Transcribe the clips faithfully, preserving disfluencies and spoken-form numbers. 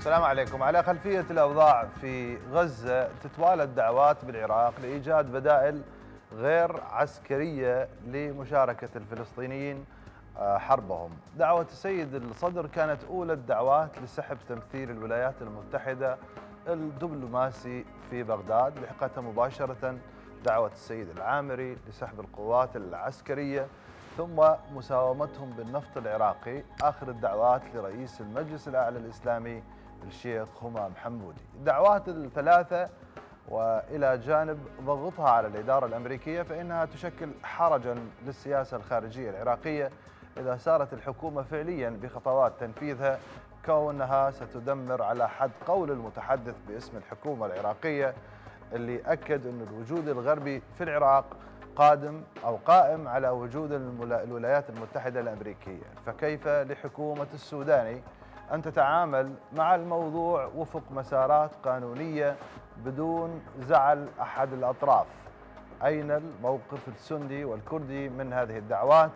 السلام عليكم. على خلفية الأوضاع في غزة تتوالد دعوات بالعراق لإيجاد بدائل غير عسكرية لمشاركة الفلسطينيين حربهم. دعوة السيد الصدر كانت أولى الدعوات لسحب تمثيل الولايات المتحدة الدبلوماسي في بغداد، لحقتها مباشرة دعوة السيد العامري لسحب القوات العسكرية ثم مساومتهم بالنفط العراقي، آخر الدعوات لرئيس المجلس الأعلى الإسلامي الشيخ همام حمودي. الدعوات الثلاثة وإلى جانب ضغطها على الإدارة الأمريكية فإنها تشكل حرجاً للسياسة الخارجية العراقية إذا سارت الحكومة فعلياً بخطوات تنفيذها، كونها ستدمر على حد قول المتحدث باسم الحكومة العراقية اللي أكد أن الوجود الغربي في العراق قادم أو قائم على وجود الولايات المتحدة الأمريكية. فكيف لحكومة السوداني أن تتعامل مع الموضوع وفق مسارات قانونية بدون زعل أحد الأطراف؟ أين الموقف السندي والكردي من هذه الدعوات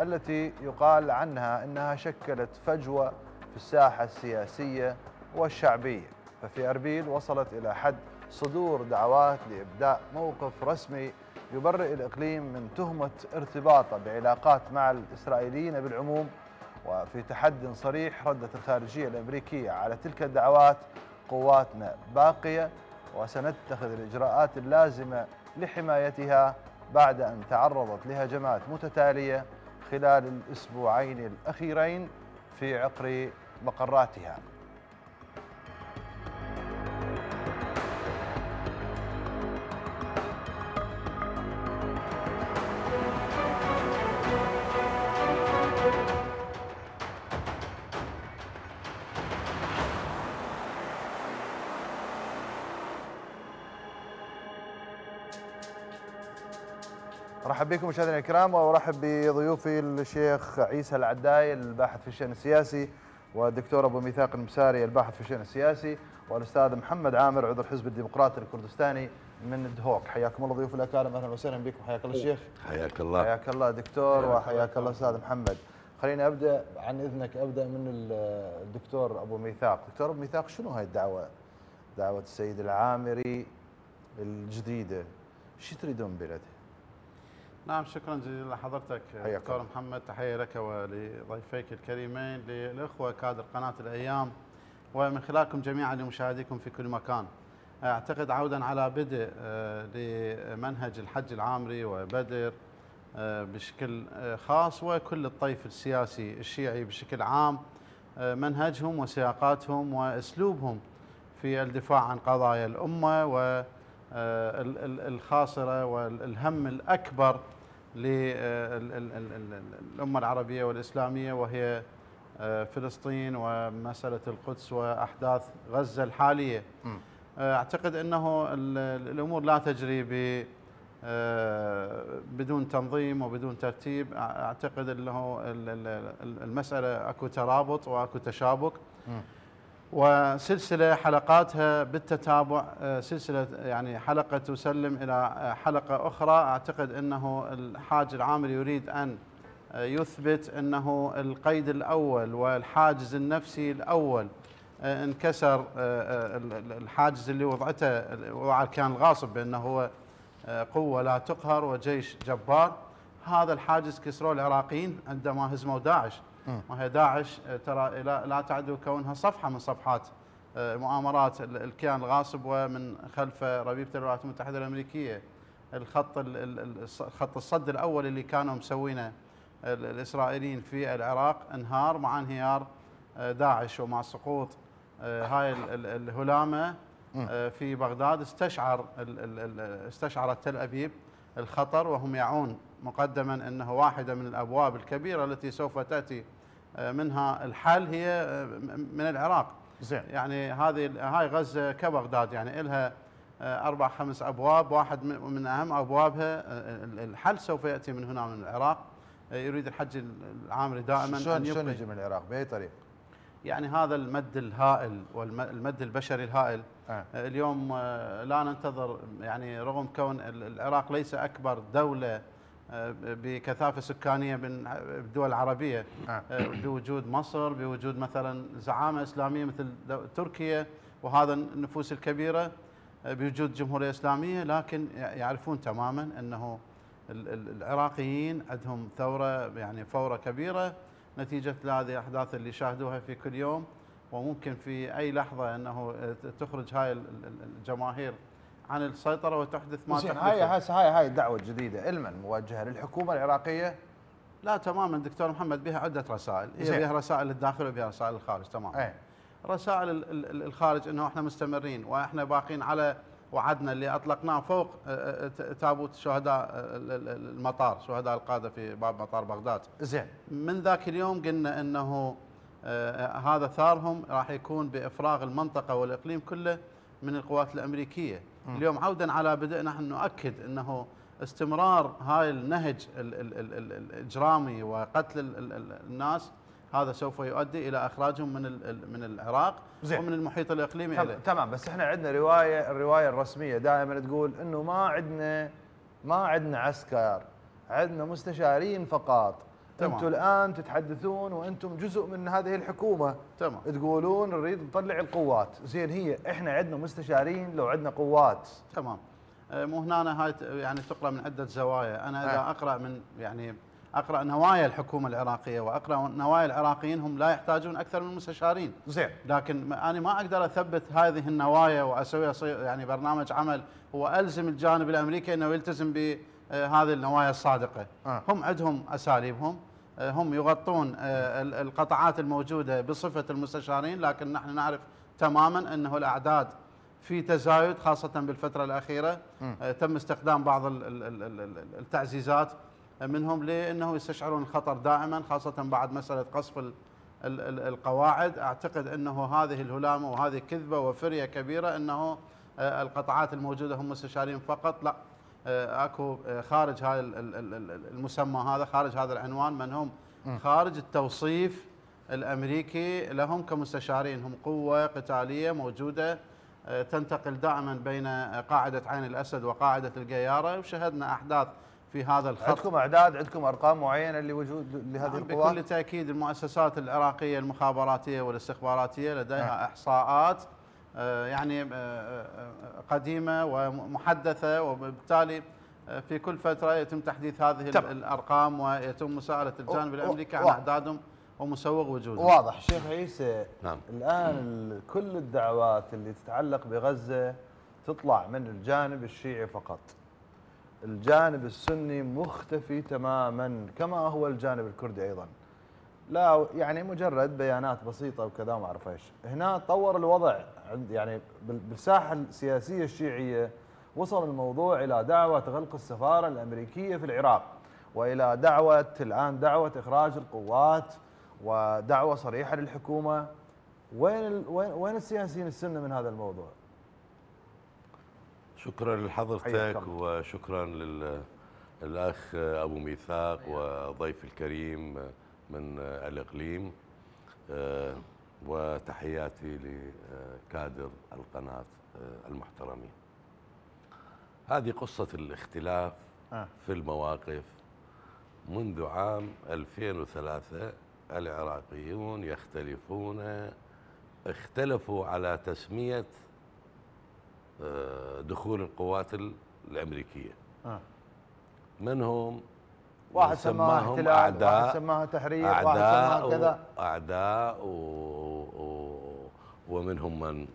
التي يقال عنها أنها شكلت فجوة في الساحة السياسية والشعبية؟ ففي أربيل وصلت إلى حد صدور دعوات لإبداء موقف رسمي يبرئ الإقليم من تهمة ارتباطه بعلاقات مع الإسرائيليين بالعموم، وفي تحد صريح ردت الخارجية الأمريكية على تلك الدعوات: قواتنا باقية وسنتخذ الإجراءات اللازمة لحمايتها، بعد أن تعرضت لهجمات متتالية خلال الأسبوعين الأخيرين في عقر مقراتها. ارحب بكم مشاهدينا الكرام، وارحب بضيوفي الشيخ عيسى العدائي الباحث في الشان السياسي، والدكتور ابو ميثاق المساري الباحث في الشان السياسي، والاستاذ محمد عامر عضو الحزب الديمقراطي الكردستاني من الدهوك. حياكم الله ضيوف الاكارم، اهلا وسهلا بكم. حياك الله الشيخ. حياك الله. حياك الله دكتور، وحياك الله استاذ محمد. خليني ابدا عن اذنك، ابدا من الدكتور ابو ميثاق. دكتور ابو ميثاق، شنو هاي الدعوه؟ دعوه السيد العامري الجديده، شو تريدون بلدها؟ نعم، شكرا جزيلا لحضرتك دكتور محمد، تحية لك ولضيفيك الكريمين، للإخوة كادر قناة الأيام ومن خلالكم جميعا لمشاهديكم في كل مكان. أعتقد عودا على بدء لمنهج الحج العامري وبدر بشكل خاص، وكل الطيف السياسي الشيعي بشكل عام، منهجهم وسياقاتهم وأسلوبهم في الدفاع عن قضايا الأمة و الخاصرة والهم الأكبر للأمة العربية والإسلامية، وهي فلسطين ومسألة القدس وأحداث غزة الحالية. أعتقد أنه الأمور لا تجري بدون تنظيم وبدون ترتيب. أعتقد أنه المسألة أكو ترابط وأكو تشابك، وسلسلة حلقاتها بالتتابع، سلسلة يعني حلقة تسلم إلى حلقة أخرى. أعتقد أنه الحاج العامري يريد أن يثبت أنه القيد الأول والحاجز النفسي الأول انكسر، الحاجز اللي وضعته وكان الغاصب بأنه هو قوة لا تقهر وجيش جبار، هذا الحاجز كسروه العراقيين عندما هزموا داعش. وهي داعش ترى لا تعدو كونها صفحة من صفحات مؤامرات الكيان الغاصب، ومن خلف ربيبة الولايات المتحدة الأمريكية، الخط الخط الصد الأول اللي كانوا مسوينه الإسرائيليين في العراق انهار مع انهيار داعش، ومع سقوط هاي الهلامة في بغداد استشعر استشعرت تل أبيب الخطر، وهم يعون مقدما أنه واحدة من الأبواب الكبيرة التي سوف تأتي منها الحل هي من العراق. زين. يعني هذه هاي غزة كبغداد، يعني إلها أربع خمس أبواب، واحد من أهم أبوابها الحل سوف يأتي من هنا من العراق. يريد الحج العامري دائما أن يبقى. شلون يجي من العراق؟ بأي طريق؟ يعني هذا المد الهائل والمد البشري الهائل. آه. اليوم لا ننتظر، يعني رغم كون العراق ليس أكبر دولة بكثافة سكانية من الدول العربية بوجود مصر، بوجود مثلا زعامة إسلامية مثل تركيا وهذا النفوس الكبيرة، بوجود جمهورية إسلامية، لكن يعرفون تماما أنه العراقيين عندهم ثورة، يعني فورة كبيرة نتيجة هذه الأحداث اللي شاهدوها في كل يوم، وممكن في أي لحظة أنه تخرج هاي الجماهير عن السيطرة وتحدث ما تحدث. هاي هاي هاي الدعوة الجديدة إلماً موجهة للحكومة العراقية؟ لا تماماً دكتور محمد، بها عدة رسائل، هي بها رسائل للداخل وبها رسائل للخارج. تماماً أي. رسائل الخارج أنه إحنا مستمرين وإحنا باقين على وعدنا اللي أطلقناه فوق تابوت شهداء المطار، شهداء القادة في باب مطار بغداد. زين. من ذاك اليوم قلنا أنه هذا ثارهم راح يكون بإفراغ المنطقة والإقليم كله من القوات الأمريكية. اليوم عودا على بدأنا نحن نؤكد أنه استمرار هاي النهج الإجرامي وقتل الناس هذا سوف يؤدي إلى إخراجهم من من العراق ومن المحيط الإقليمي. تمام، بس إحنا عندنا رواية، الرواية الرسمية دائما تقول إنه ما عندنا ما عندنا عسكر، عندنا مستشارين فقط. أنتم الآن تتحدثون وأنتم جزء من هذه الحكومة. تمام. تقولون نريد نطلع القوات، زين هي إحنا عندنا مستشارين لو عندنا قوات. تمام. مو هنا هاي يعني تقرأ من عدة زوايا، أنا إذا أي. أقرأ من يعني أقرأ نوايا الحكومة العراقية وأقرأ نوايا العراقيين، هم لا يحتاجون أكثر من مستشارين. زين. لكن أنا ما أقدر أثبت هذه النوايا وأسوي يعني برنامج عمل وألزم الجانب الأمريكي أنه يلتزم بهذه النوايا الصادقة. أه. هم عندهم أساليبهم، هم يغطون القطاعات الموجودة بصفة المستشارين، لكن نحن نعرف تماما أنه الأعداد في تزايد خاصة بالفترة الأخيرة. م. تم استخدام بعض التعزيزات منهم لأنه يستشعرون الخطر دائما، خاصة بعد مسألة قصف القواعد. أعتقد أنه هذه الهلامة وهذه كذبة وفرية كبيرة أنه القطاعات الموجودة هم مستشارين فقط، لا اكو خارج هاي المسمى هذا، خارج هذا العنوان من هم خارج التوصيف الامريكي لهم كمستشارين، هم قوه قتاليه موجوده تنتقل دائما بين قاعده عين الاسد وقاعده القياره، وشهدنا احداث في هذا الخط. عندكم اعداد، عندكم ارقام معينه لوجود لهذه القوات؟ بكل تاكيد المؤسسات العراقيه المخابراتيه والاستخباراتيه لديها احصاءات يعني قديمة ومحدثة، وبالتالي في كل فترة يتم تحديث هذه طبعا. الأرقام ويتم مساءلة الجانب الأمريكي عن أعدادهم ومسوغ وجودهم. واضح شيخ عيسى. نعم. الآن كل الدعوات اللي تتعلق بغزة تطلع من الجانب الشيعي فقط، الجانب السني مختفي تماما كما هو الجانب الكردي أيضا، لا يعني مجرد بيانات بسيطة وكذا ما أعرف إيش. هنا تطور الوضع يعني بالساحة السياسية الشيعية، وصل الموضوع إلى دعوة غلق السفارة الأمريكية في العراق، وإلى دعوة الآن دعوة إخراج القوات ودعوة صريحة للحكومة. وين وين وين السياسيين السنة من هذا الموضوع؟ شكرا لحضرتك وشكرا للأخ أبو ميثاق وضيف الكريم من الإقليم، وتحياتي لكادر القناة المحترمين. هذه قصة الاختلاف في المواقف منذ عام ألفين وثلاثة. العراقيون يختلفون، اختلفوا على تسمية دخول القوات الأمريكية، منهم واحد سماها احتلال، واحد سماها تحرير، واحد سماها كذا، أعداء و... و... ومنهم من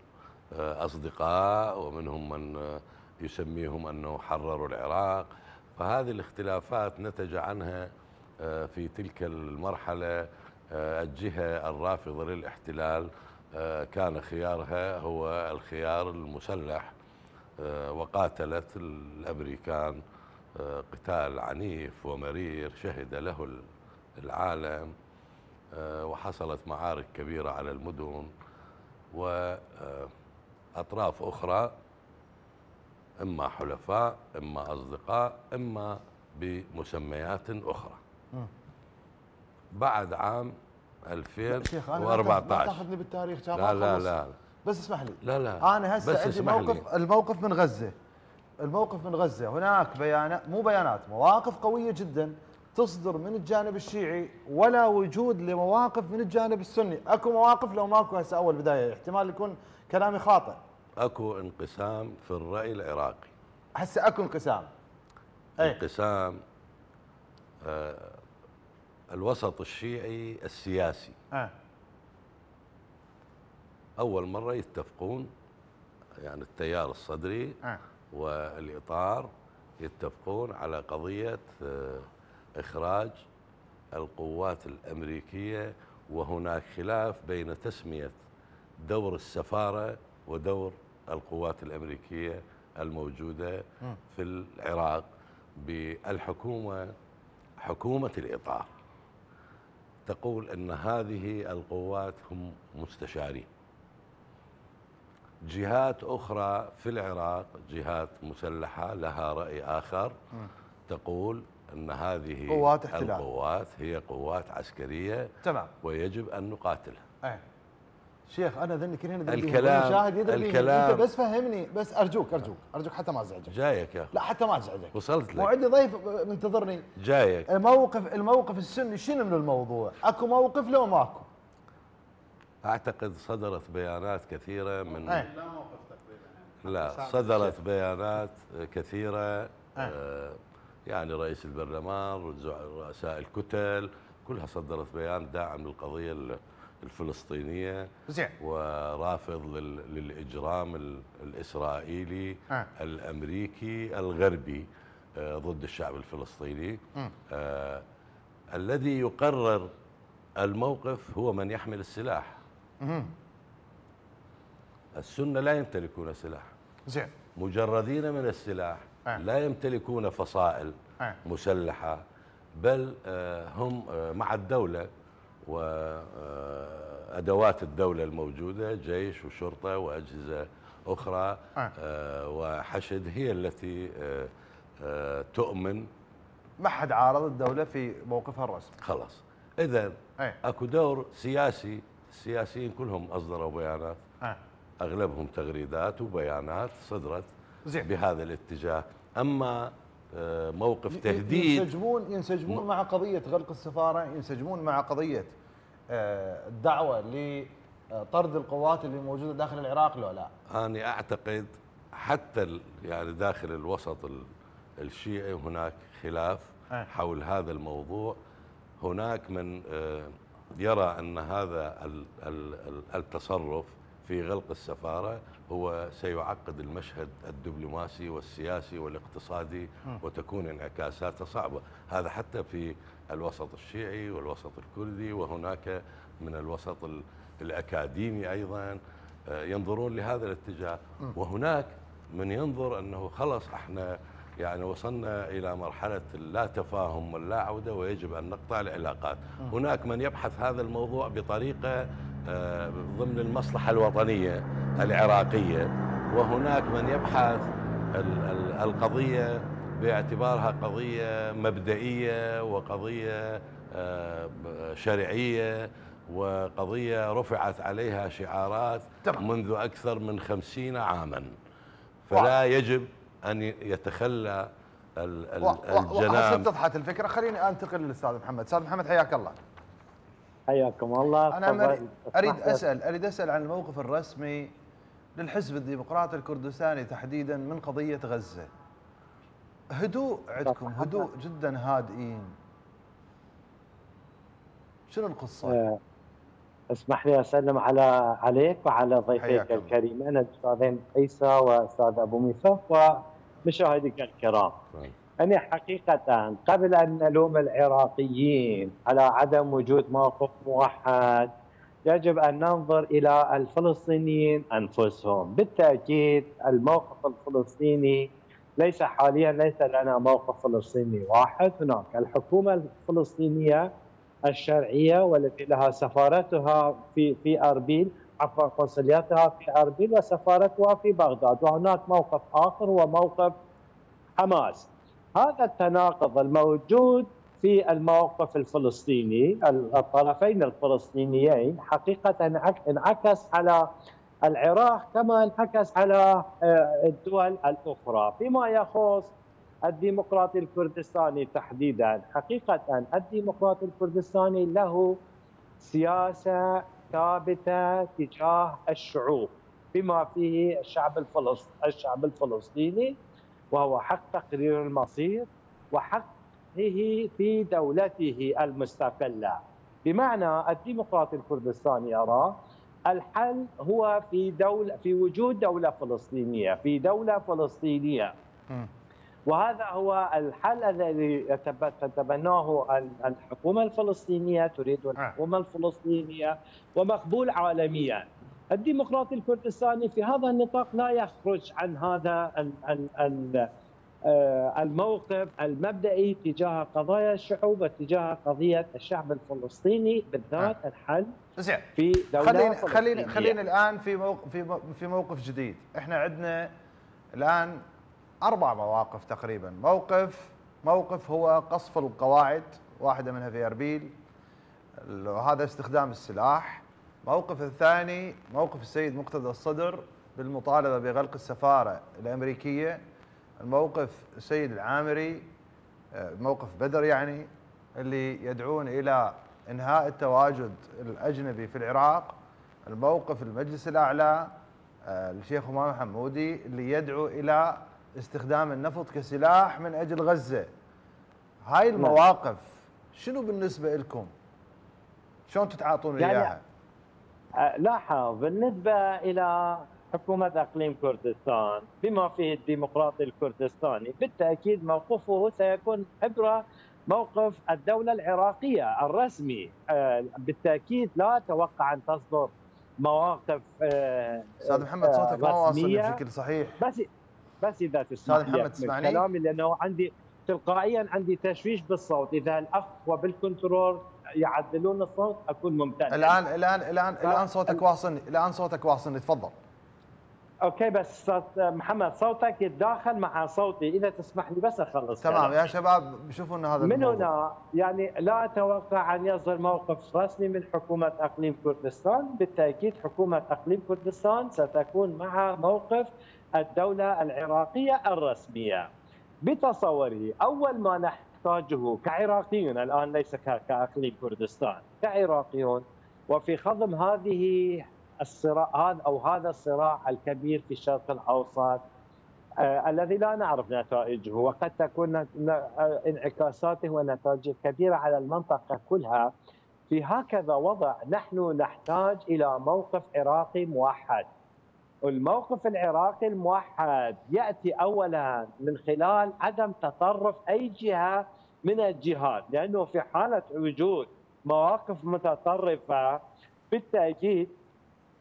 أصدقاء، ومنهم من يسميهم أنه حرروا العراق. فهذه الاختلافات نتج عنها في تلك المرحلة الجهة الرافضة للاحتلال كان خيارها هو الخيار المسلح، وقاتلت الأمريكان قتال عنيف ومرير شهد له العالم، وحصلت معارك كبيرة على المدن، وأطراف أخرى إما حلفاء إما أصدقاء إما بمسميات أخرى. بعد عام ألفين وأربعة عشر لا تأخذني بالتاريخ، لا لا لا بس اسمح لي، لا لا أنا هسه عندي موقف، الموقف من غزة الموقف من غزة، هناك بيانات، مو بيانات، مواقف قوية جدا تصدر من الجانب الشيعي، ولا وجود لمواقف من الجانب السني. اكو مواقف، لو ماكو هسه اول بداية احتمال يكون كلامي خاطئ. اكو انقسام في الرأي العراقي. هسه اكو انقسام. أي. انقسام آه الوسط الشيعي السياسي. آه. اول مرة يتفقون، يعني التيار الصدري آه. والإطار يتفقون على قضية إخراج القوات الأمريكية، وهناك خلاف بين تسمية دور السفارة ودور القوات الأمريكية الموجودة في العراق بالحكومة. حكومة الإطار تقول أن هذه القوات هم مستشارين، جهات أخرى في العراق، جهات مسلحة لها رأي آخر، تقول أن هذه قوات احتلال، القوات هي قوات عسكرية، تمام، ويجب أن نقاتلها. أيه. شيخ أنا ذني كل هنا الكلام شاهد يدري الكلام، أنت بس فهمني، بس أرجوك أرجوك أرجوك حتى ما أزعجك. جايك يا أخي. لا حتى ما أزعجك، وصلت لك، وعندي ضيف منتظرني. جايك. الموقف الموقف السني شنو من الموضوع؟ أكو موقف لو ماكو؟ أعتقد صدرت بيانات كثيرة من أيه. لا صدرت بيانات كثيرة أيه. آه يعني رئيس البرلمان، رؤساء الكتل، كلها صدرت بيان داعم للقضية الفلسطينية زي. ورافض للإجرام الإسرائيلي أيه. الأمريكي الغربي آه ضد الشعب الفلسطيني. آه الذي يقرر الموقف هو من يحمل السلاح. السنة لا يمتلكون سلاح، زين، مجردين من السلاح، أه. لا يمتلكون فصائل أه. مسلحة، بل هم مع الدولة وأدوات الدولة الموجودة، جيش وشرطة وأجهزة أخرى أه. وحشد، هي التي تؤمن. ما حد عارض الدولة في موقفها الرسمي، خلاص. إذا أيه. اكو دور سياسي، السياسيين كلهم اصدروا بيانات، أيه. اغلبهم تغريدات وبيانات صدرت زي. بهذا الاتجاه. اما موقف تهديد، ينسجمون ينسجمون م... مع قضيه غلق السفاره، ينسجمون مع قضيه الدعوه لطرد القوات اللي موجوده داخل العراق، لو لا انا اعتقد حتى يعني داخل الوسط الشيعي هناك خلاف أيه. حول هذا الموضوع. هناك من يرى أن هذا التصرف في غلق السفارة هو سيعقد المشهد الدبلوماسي والسياسي والاقتصادي، وتكون انعكاساته صعبة. هذا حتى في الوسط الشيعي والوسط الكردي، وهناك من الوسط الأكاديمي أيضا ينظرون لهذا الاتجاه. وهناك من ينظر أنه خلص احنا يعني وصلنا إلى مرحلة لا تفاهم ولا عودة، ويجب أن نقطع العلاقات. هناك من يبحث هذا الموضوع بطريقة ضمن المصلحة الوطنية العراقية، وهناك من يبحث القضية باعتبارها قضية مبدئية وقضية شرعية وقضية رفعت عليها شعارات منذ أكثر من خمسين عاما، فلا يجب أن يتخلى الجناح. اتضحت الفكرة. خليني أنتقل للأستاذ محمد. أستاذ محمد حياك الله. حياكم الله. أنا أريد أسأل أريد أسأل عن الموقف الرسمي للحزب الديمقراطي الكردستاني تحديدا من قضية غزة. هدوء عندكم، هدوء جدا، هادئين، شنو القصة؟ اسمح لي أسلم على عليك وعلى ضيفيك الكريم، أنا الأستاذين عيسى وأستاذ أبو ميثاق ومشاهديك الكرام. أنا حقيقة قبل أن نلوم العراقيين على عدم وجود موقف موحد، يجب أن ننظر إلى الفلسطينيين أنفسهم. بالتأكيد الموقف الفلسطيني ليس حاليا، ليس لنا موقف فلسطيني واحد. هناك الحكومة الفلسطينية الشرعية والتي لها سفارتها في في أربيل، عفوا قنصلياتها في أربيل وسفارتها في بغداد، وهناك موقف آخر وموقف حماس. هذا التناقض الموجود في الموقف الفلسطيني، الطرفين الفلسطينيين حقيقة انعكس على العراق كما انعكس على الدول الأخرى. فيما يخص الديمقراطي الكردستاني تحديدا، حقيقة الديمقراطي الكردستاني له سياسة ثابتة تجاه الشعوب بما فيه الشعب الفلسطيني الشعب الفلسطيني وهو حق تقرير المصير وحقه في دولته المستقلة. بمعنى الديمقراطي الكردستاني يرى الحل هو في دولة في وجود دولة فلسطينية في دولة فلسطينية وهذا هو الحل الذي تتبناه الحكومة الفلسطينية، تريد الحكومة الفلسطينية ومقبول عالميا. الديمقراطي الكردستاني في هذا النطاق لا يخرج عن هذا الموقف المبدئي تجاه قضايا الشعوب وتجاه قضية الشعب الفلسطيني بالذات الحل في دولة خلينا خلينا خلينا الآن في موقف في في موقف جديد. احنا عندنا الآن أربع مواقف تقريبا، موقف موقف هو قصف القواعد، واحدة منها في أربيل وهذا استخدام السلاح. موقف الثاني موقف السيد مقتدى الصدر بالمطالبة بغلق السفارة الأمريكية. الموقف السيد العامري موقف بدر يعني اللي يدعون إلى إنهاء التواجد الأجنبي في العراق. الموقف المجلس الأعلى الشيخ همام حمودي اللي يدعو إلى استخدام النفط كسلاح من أجل غزة. هاي المواقف شنو بالنسبة لكم؟ شلون تتعاطون يعني إياها؟ لاحظ بالنسبة إلى حكومة أقليم كردستان بما فيه الديمقراطي الكردستاني بالتأكيد موقفه سيكون عبر موقف الدولة العراقية الرسمي. بالتأكيد لا أتوقع أن تصدر مواقف أستاذ محمد صوتك ما واصل بشكل صحيح بس بس إذا تسمح لي كلامي لأنه عندي تلقائيا عندي تشويش بالصوت. إذا الأخوة بالكنترول يعدلون الصوت أكون ممتاز. الآن الآن الآن ف... الآن صوتك واصلني الآن صوتك واصلني تفضل. أوكي بس محمد صوتك يتداخل مع صوتي إذا تسمح لي بس أخلص. تمام يا شباب بشوفوا أن هذا من الموضوع. هنا يعني لا أتوقع أن يصدر موقف رسمي من حكومة أقليم كردستان. بالتأكيد حكومة أقليم كردستان ستكون مع موقف الدولة العراقية الرسمية. بتصوري أول ما نحتاجه كعراقيون الآن ليس كأقليم كردستان، كعراقيون وفي خضم هذه الصراع هذا أو هذا الصراع الكبير في الشرق الأوسط آه الذي لا نعرف نتائجه وقد تكون انعكاساته ونتائجه كبيرة على المنطقة كلها. في هكذا وضع نحن نحتاج إلى موقف عراقي موحد. الموقف العراقي الموحد يأتي أولا من خلال عدم تطرف أي جهة من الجهات، لأنه في حالة وجود مواقف متطرفة بالتأكيد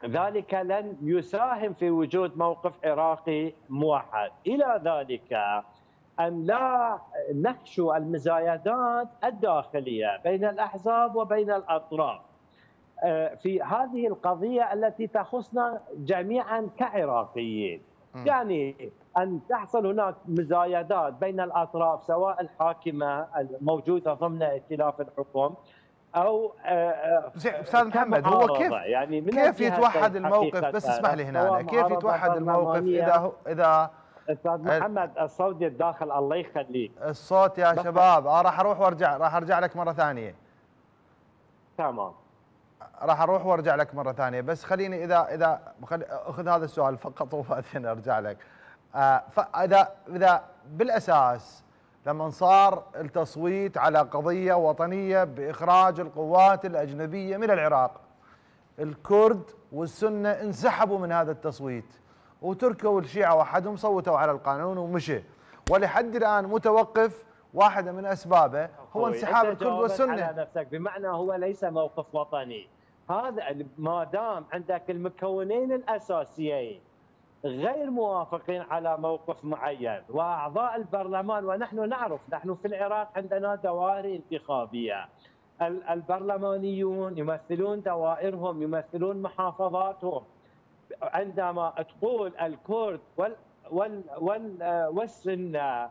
ذلك لن يساهم في وجود موقف عراقي موحد. إلى ذلك أن لا نحشو المزايدات الداخلية بين الأحزاب وبين الأطراف في هذه القضية التي تخصنا جميعا كعراقيين. يعني أن تحصل هناك مزايدات بين الأطراف سواء الحاكمة الموجودة ضمن ائتلاف الحكم أو أستاذ محمد هو كيف يعني كيف يتوحد الموكف بس اسمح لي هنا كيف يتوحد الموكف إذا هو إذا أستاذ محمد الصوت الداخل الله يخليك الصوت يا شباب آه راح أروح وأرجع راح أرجع لك مرة ثانية تمام راح اروح وارجع لك مره ثانيه بس خليني اذا اذا اخذ هذا السؤال فقط وبعدين ارجع لك. فاذا اذا بالاساس لما صار التصويت على قضيه وطنيه باخراج القوات الاجنبيه من العراق الكرد والسنه انسحبوا من هذا التصويت وتركوا الشيعه وحدهم صوتوا على القانون ومشي ولحد الان متوقف. واحدة من أسبابه هو انسحاب الكرد والسنة على نفسك بمعنى هو ليس موقف وطني. هذا ما دام عندك المكونين الأساسيين غير موافقين على موقف معين وأعضاء البرلمان ونحن نعرف نحن في العراق عندنا دوائر انتخابية البرلمانيون يمثلون دوائرهم يمثلون محافظاتهم. عندما تقول الكرد وال وال وال والسنة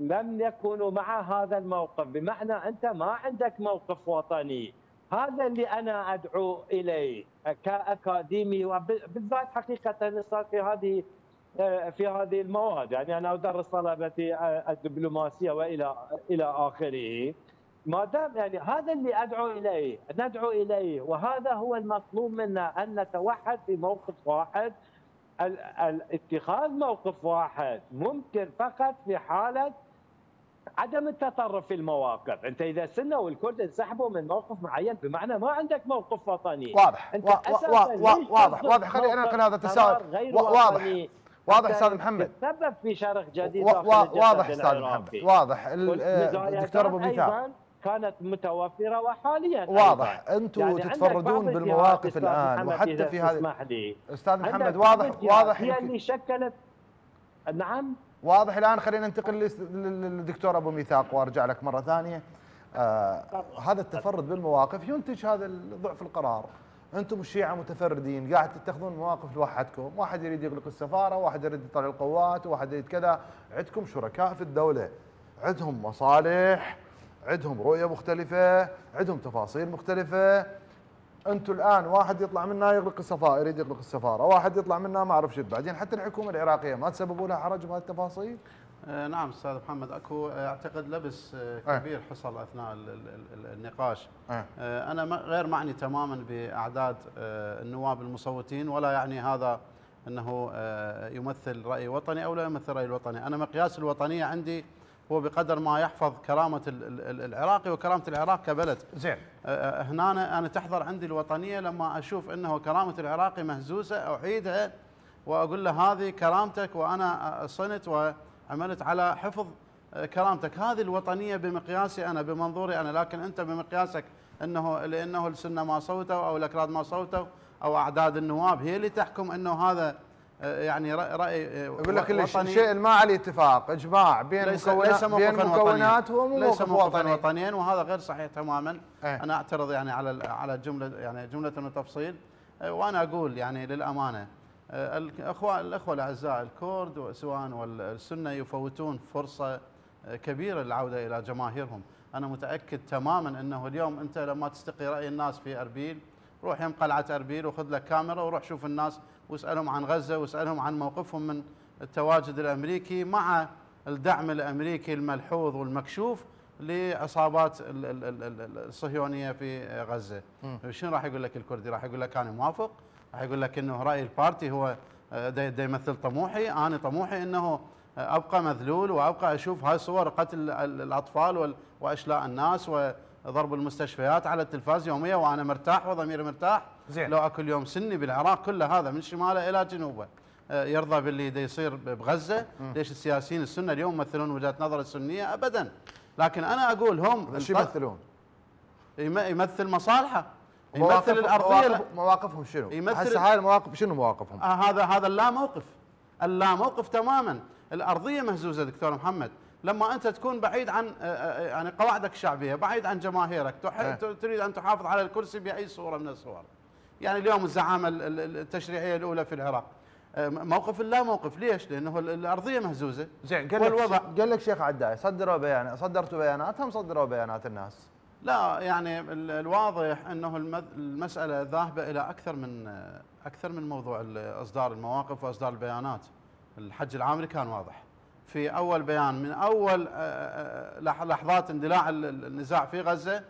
لم يكونوا مع هذا الموقف بمعنى أنت ما عندك موقف وطني هذا اللي أنا أدعو إليه كأكاديمي، وبالذات حقيقة صار في هذه في هذه المواد، يعني أنا أدرس طلبتي الدبلوماسية وإلى إلى آخره. ما دام يعني هذا اللي أدعو إليه ندعو إليه، وهذا هو المطلوب منا، أن نتوحد في موقف واحد، الاتخاذ موقف واحد ممكن فقط في حالة عدم التطرف في المواقف. انت اذا السنه والكرد انسحبوا من موقف معين بمعنى ما عندك موقف وطني واضح. انت وا وا وا واضح واضح خلي انا كان هذا تساؤل واضح واضح استاذ محمد، تسبب في شرخ جديد و... و... واضح استاذ محمد واضح. الدكتور ابو ميثاق كانت متوفره وحاليا واضح انتم يعني تتفردون بالمواقف الان، وحتى في هذا استاذ محمد واضح واضح هي اللي شكلت. نعم واضح الان. خلينا ننتقل للدكتور ابو ميثاق وارجع لك مره ثانيه. آه هذا التفرد بالمواقف ينتج هذا ضعف القرار. انتم الشيعه متفردين، قاعد تتخذون مواقف لوحدكم، واحد يريد يغلق السفاره، واحد يريد يطلع القوات، واحد يريد كذا. عندكم شركاء في الدوله، عندهم مصالح، عندهم رؤيه مختلفه، عندهم تفاصيل مختلفه. انتم الان واحد يطلع منا يغلق السفاره، يريد يغلق السفاره، واحد يطلع منا ما اعرف شو. بعدين حتى الحكومه العراقيه ما تسببوا لها حرج بهذه التفاصيل؟ آه نعم استاذ محمد، اكو اعتقد لبس كبير حصل اثناء النقاش. آه. آه انا غير معني تماما باعداد آه النواب المصوتين، ولا يعني هذا انه آه يمثل راي وطني او لا يمثل راي الوطني. انا مقياس الوطنيه عندي هو بقدر ما يحفظ كرامة العراقي وكرامة العراق كبلد. زين. هنا أنا تحضر عندي الوطنية لما أشوف أنه كرامة العراقي مهزوزة، أعيدها وأقول له هذه كرامتك، وأنا صنت وعملت على حفظ كرامتك. هذه الوطنية بمقياسي أنا، بمنظوري أنا. لكن أنت بمقياسك أنه لأنه السنة ما صوتوا أو الأكراد ما صوتوا أو أعداد النواب هي اللي تحكم أنه هذا يعني رأي. يقول لك الشيء ما عليه اتفاق، اجماع بين ليس مكونات بين مكونات وليس موقفين وطنيين، وهذا غير صحيح تماما. أه. انا اعترض يعني على على جمله يعني جمله وتفصيل. وانا اقول يعني للامانه الاخوه الاخوه الاعزاء الكرد سواء والسنه يفوتون فرصه كبيره للعوده الى جماهيرهم. انا متاكد تماما انه اليوم انت لما تستقي راي الناس في اربيل، روح يم قلعه اربيل وخذ لك كاميرا وروح شوف الناس واسالهم عن غزه واسالهم عن موقفهم من التواجد الامريكي مع الدعم الامريكي الملحوظ والمكشوف لعصابات الصهيونيه في غزه. شنو راح يقول لك الكردي؟ راح يقول لك انا موافق، راح يقول لك انه راي البارتي هو دا يمثل طموحي، انا طموحي انه ابقى مذلول وابقى اشوف هاي صور قتل الاطفال واشلاء الناس و ضرب المستشفيات على التلفاز يوميا وانا مرتاح وضميري مرتاح. زين. لو اكل يوم سني بالعراق كله هذا من شماله الى جنوبه يرضى باللي دا يصير بغزه. م. ليش السياسيين السنه اليوم يمثلون وجهات نظر السنيه؟ ابدا. لكن انا اقول هم ايش يمثلون؟ يمثل مصالحه، يمثل الارضيه. مواقف مواقفهم شنو؟ هسه هاي المواقف شنو مواقفهم؟ آه هذا هذا اللا موقف، اللا موقف تماما. الارضيه مهزوزه دكتور محمد. لما انت تكون بعيد عن يعني قواعدك الشعبيه، بعيد عن جماهيرك، تريد ان تحافظ على الكرسي باي صوره من الصور. يعني اليوم الزعامه التشريعيه الاولى في العراق موقف لا موقف. ليش؟ لانه الارضيه مهزوزه. زين. قال لك شيخ عدائي صدروا بيان، صدرتوا بياناتهم، صدروا بيانات الناس. لا يعني الواضح انه المساله ذاهبه الى اكثر من اكثر من موضوع اصدار المواقف واصدار البيانات. الحج العامري كان واضح في أول بيان من أول لحظات اندلاع النزاع في غزة،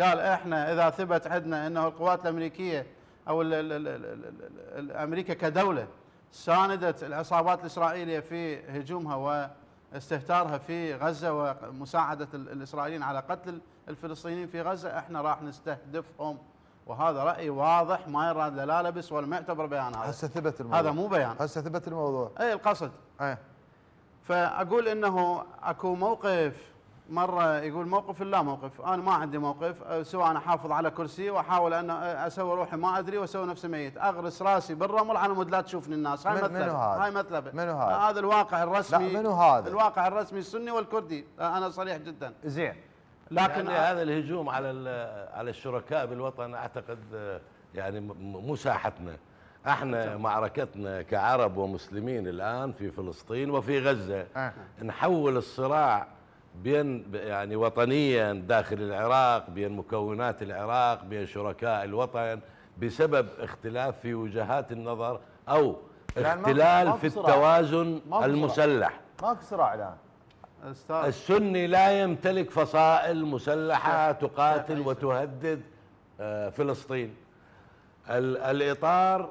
قال إحنا إذا ثبت عندنا أنه القوات الأمريكية أو ال ال ال أمريكا كدولة ساندت العصابات الإسرائيلية في هجومها واستهتارها في غزة ومساعدة الإسرائيليين على قتل الفلسطينيين في غزة، إحنا راح نستهدفهم. وهذا رأي واضح ما يراد لا لبس ولا معتبر بيان. هذا هسه ثبت الموضوع، هذا مو بيان، هسه ثبت الموضوع. أي القصد. أي. فأقول أنه أكو موقف، مرة يقول موقف لا موقف. أنا ما عندي موقف، سواء أنا أحافظ على كرسي وأحاول أن أسوي روحي ما أدري وأسوي نفسي ميت، أغرس راسي بالرمل على مود لا تشوفني الناس. هاي مثلبة، هاي مثلبة. منو هذا؟ هذا الواقع الرسمي. لا منو هذا؟ الواقع الرسمي السني والكردي، أنا صريح جدا. زين. لكن يعني هذا الهجوم على على الشركاء بالوطن أعتقد يعني مو ساحتنا. احنا معركتنا كعرب ومسلمين الان في فلسطين وفي غزه. أه. نحول الصراع بين يعني وطنيا داخل العراق، بين مكونات العراق، بين شركاء الوطن، بسبب اختلاف في وجهات النظر أو اختلال في التوازن المسلح. ما في صراع الآن. السني لا يمتلك فصائل مسلحة تقاتل وتهدد فلسطين. الإطار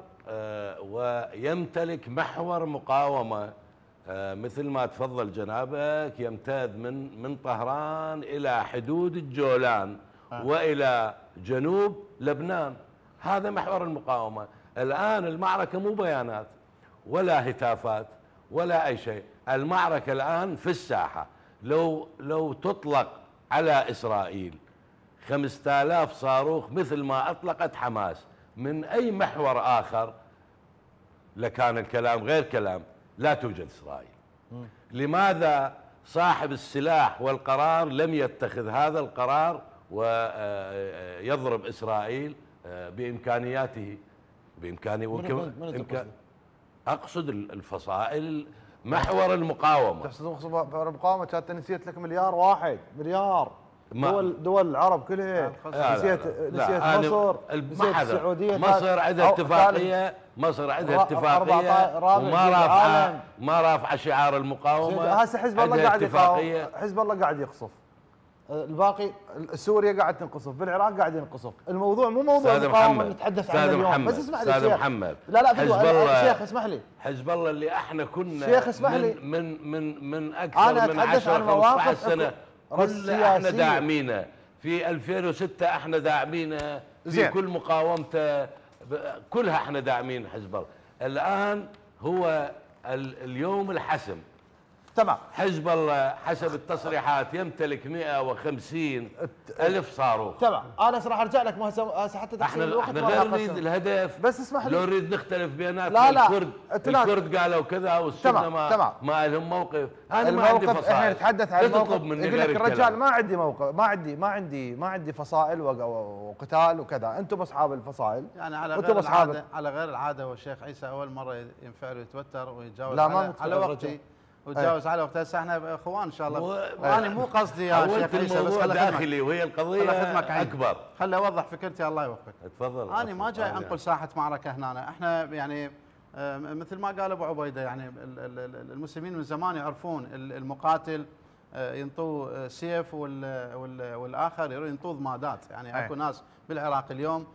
ويمتلك محور مقاومة مثل ما تفضل جنابك، يمتد من من طهران إلى حدود الجولان وإلى جنوب لبنان. هذا محور المقاومة. الآن المعركة مو بيانات ولا هتافات ولا أي شيء، المعركة الآن في الساحة. لو لو تطلق على إسرائيل خمسة آلاف صاروخ مثل ما أطلقت حماس من أي محور آخر لكان الكلام غير كلام. لا توجد إسرائيل. لماذا صاحب السلاح والقرار لم يتخذ هذا القرار ويضرب إسرائيل بإمكانياته؟ بإمكاني وإمكان... أقصد الفصائل محور المقاومة. تقصد محور المقاومة كانت نسيت لك مليار واحد مليار دول دول العرب كلها. نسيت نسيت مصر، نسيت السعودية. مصر عندها اتفاقية، مصر عندها اتفاقية وما رافعة ما رافعة شعار المقاومة. هسه حزب الله قاعد يقاوم، حزب الله قاعد يقصف، الباقي سوريا قاعد تنقصف، بالعراق قاعد ينقصف. الموضوع مو موضوع المقاومة اللي نتحدث عنه اليوم. بس اسمح لي سيد محمد، لا لا حزب الله، شيخ اسمح لي، حزب الله اللي احنا كنا شيخ اسمح لي من من من اكثر من عشر خمسة عشر سنة كلنا احنا داعمينه. في ألفين وستة احنا داعمينه في كل مقاومته، كلها احنا داعمين حزب الله. الان هو اليوم الحسم. تمام. حزب الله حسب التصريحات يمتلك مئة وخمسين ألف صاروخ. تمام. انا صراحه ارجع لك هسه حتى تحسين الوقت. احنا غير نريد الهدف، بس اسمح لي لو نريد نختلف بياناتنا. الكرد لا. الكرد قالوا كذا والسنه ما ما لهم موقف. انا ما عندي فصائل. احنا نتحدث عن الموقف. يقول لك الرجال ما عندي موقف، ما عندي ما عندي ما عندي فصائل وقتال وكذا. انتم اصحاب الفصائل. يعني على غير العاده، على غير العاده هو الشيخ عيسى اول مره ينفعل ويتوتر ويتجاوز على وقتي وتجاوز على وقت. هسه احنا اخوان ان شاء الله. وانا مو قصدي يا شيخ عيسى، بس خليني داخلي وهي القضيه خدمك اكبر، خليني اوضح فكرتي. الله يوفقك. تفضل. انا ما جاي انقل ساحه معركه هنا. احنا يعني مثل ما قال ابو عبيده، يعني المسلمين من زمان يعرفون المقاتل ينطوه سيف والاخر ينطوه ضمادات. يعني اكو ناس بالعراق اليوم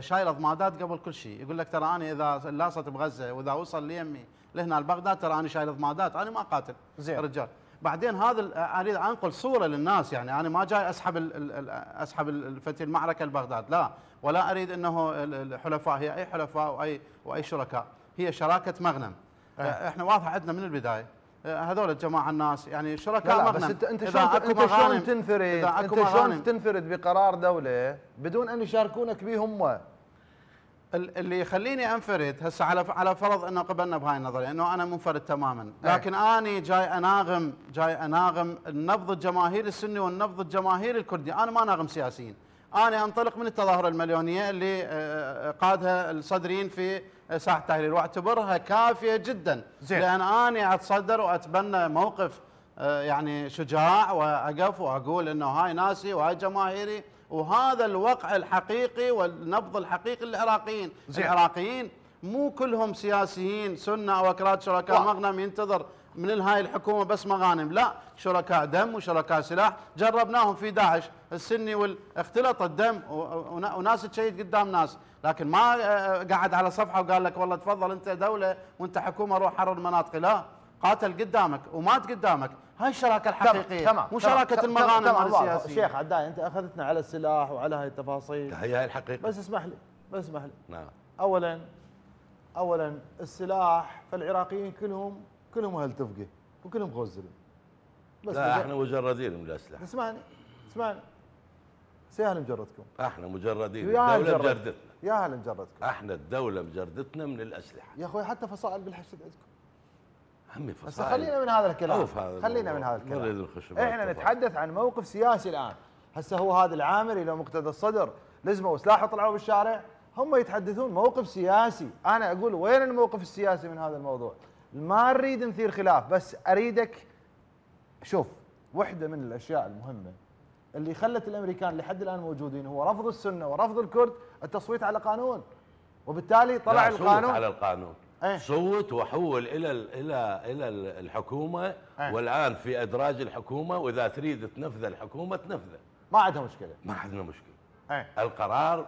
شايله ضمادات قبل كل شيء. يقول لك ترى انا اذا لاصت بغزه واذا وصل ليمي لهنا البغداد ترى انا شايل ضمادات، انا ما اقاتل رجال. بعدين هذا اريد انقل صوره للناس، يعني انا ما جاي اسحب ال اسحب الفتي المعركه لبغداد، لا، ولا اريد انه الحلفاء هي اي حلفاء واي واي شركاء، هي شراكه مغنم. أه. احنا واضح عندنا من البدايه هذول الجماعه الناس يعني شركاء. لا لا مغنم. بس انت شلون انت شلون تنفرد انت شلون تنفرد بقرار دوله بدون ان يشاركونك به هم؟ اللي يخليني انفرد هسه على على فرض انه قبلنا بهاي النظريه انه انا منفرد تماما، لكن اني جاي اناغم جاي اناغم النبض الجماهيري السني والنبض الجماهيري الكردي. انا ما اناغم سياسيين، انا انطلق من التظاهره المليونيه اللي قادها الصدريين في ساحه التحرير واعتبرها كافيه جدا، لان اني اتصدر واتبنى موقف يعني شجاع واقف واقول انه هاي ناسي وهاي جماهيري، وهذا الوقع الحقيقي والنبض الحقيقي للعراقيين. العراقيين مو كلهم سياسيين سنه او اكراد شركاء مغنم ينتظر من هاي الحكومه بس مغانم، لا، شركاء دم وشركاء سلاح. جربناهم في داعش السني واختلط الدم وناس تشيد قدام ناس، لكن ما قعد على صفحه وقال لك والله تفضل انت دوله وانت حكومه روح حرر مناطقي، لا، قاتل قدامك ومات قدامك. هاي الشراكه الحقيقيه. تمام. مو شراكه تمام. المغانم السياسيه. شيخ عدائي انت اخذتنا على السلاح وعلى هاي التفاصيل، هي هاي الحقيقه. بس اسمح لي بس اسمح لي نعم. اولا اولا السلاح فالعراقيين كلهم كلهم اهل تفقه وكلهم غوزلين. بس لا، احنا مجردين من الاسلحه. اسمعني اسمعني يا اهل مجردكم. احنا مجردين، الدوله مجردتنا. يا اهل مجردكم. احنا الدوله مجردتنا من الاسلحه. يا اخوي حتى فصائل بالحشد عندكم. بس خلينا من هذا الكلام، خلينا من هذا الكلام. احنا نتحدث عن موقف سياسي الان. هسه هو هذا العامري لو مقتدى الصدر لزموا سلاح طلعوا بالشارع، هم يتحدثون موقف سياسي. انا اقول وين الموقف السياسي من هذا الموضوع؟ ما نريد نثير خلاف، بس اريدك شوف واحدة من الأشياء المهمة اللي خلت الأمريكان لحد الآن موجودين هو رفض السنة ورفض الكرد التصويت على قانون، وبالتالي طلع القانون. صوت على القانون أيه؟ صوت وحول إلى إلى إلى الحكومة أيه؟ والآن في أدراج الحكومة، وإذا تريد تنفذ الحكومة تنفذه، ما عندها مشكلة. ما عندنا مشكلة أيه؟ القرار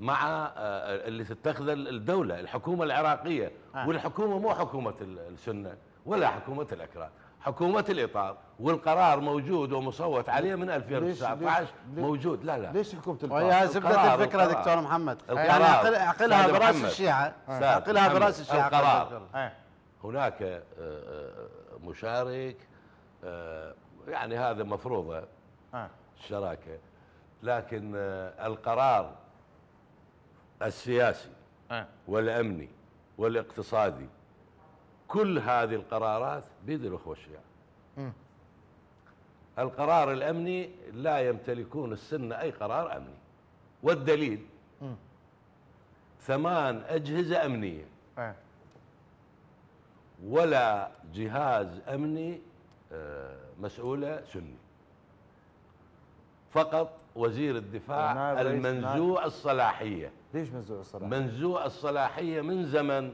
مع اللي تتخذ الدولة، الحكومة العراقية أيه؟ والحكومة مو حكومة السنة ولا حكومة الأكراد، حكومة الإطار، والقرار موجود ومصوت عليه من ألفين وتسعة عشر موجود. لا لا ليش حكومة الإطار؟ وهي زبدة الفكرة دكتور محمد، يعني عقلها براس الشيعة، عقلها براس الشيعة. القرار هناك مشارك، يعني هذا مفروضة الشراكة، لكن القرار السياسي والأمني والاقتصادي كل هذه القرارات بيد الأخوة الشيعة. القرار الأمني لا يمتلكون السنة أي قرار أمني، والدليل م. ثمان أجهزة أمنية أه. ولا جهاز أمني مسؤولة سني، فقط وزير الدفاع المنزوع الصلاحية. ليش منزوع الصلاحية؟ منزوع الصلاحية من زمن